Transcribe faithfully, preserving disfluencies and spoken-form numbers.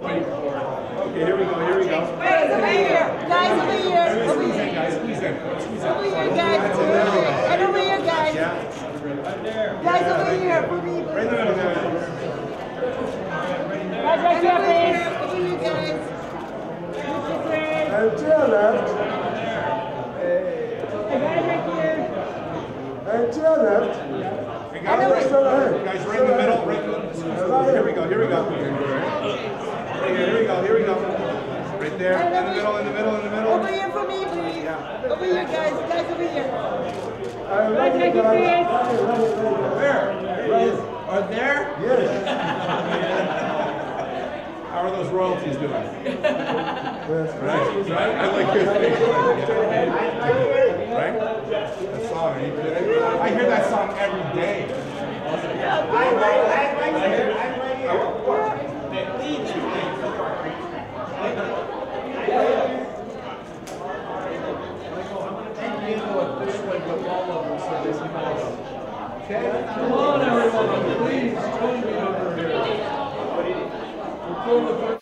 Wait for it. Okay, here we go, here we go. Wait, over here. Guys, over here. Over here, guys. Squeeze in. Over here, guys. And over here, guys. Right there. Guys, over here. Over here. Right there. Guys, right there, please. Over here, guys. And to your left. And guys, right here. And to your left. And guys, right in the middle. Right in the middle. Here we go, here we go. Right here, here we go, here we go. Right there, in the middle, in the middle, in the middle. Over here for me, please. Yeah. Over here, guys, guys, over here. All right, take your hands. Where? There it is. Are there? Yes. How are those royalties doing? Right? Right? I like your face. Right? That song, are you kidding? I hear that song every day. I'm right here. I'm right here. Okay. Come on, everyone, please join me over here. We're